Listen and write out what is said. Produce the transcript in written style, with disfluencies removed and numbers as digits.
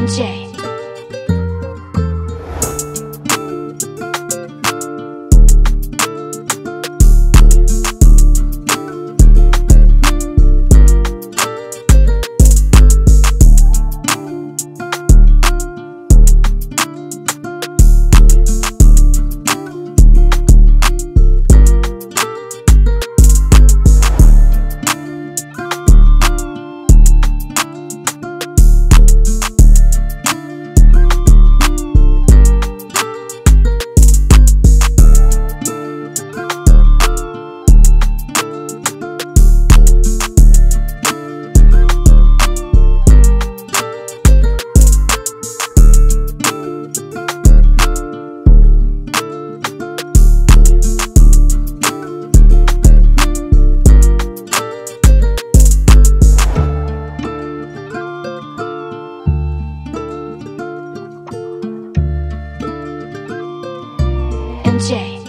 and J. J.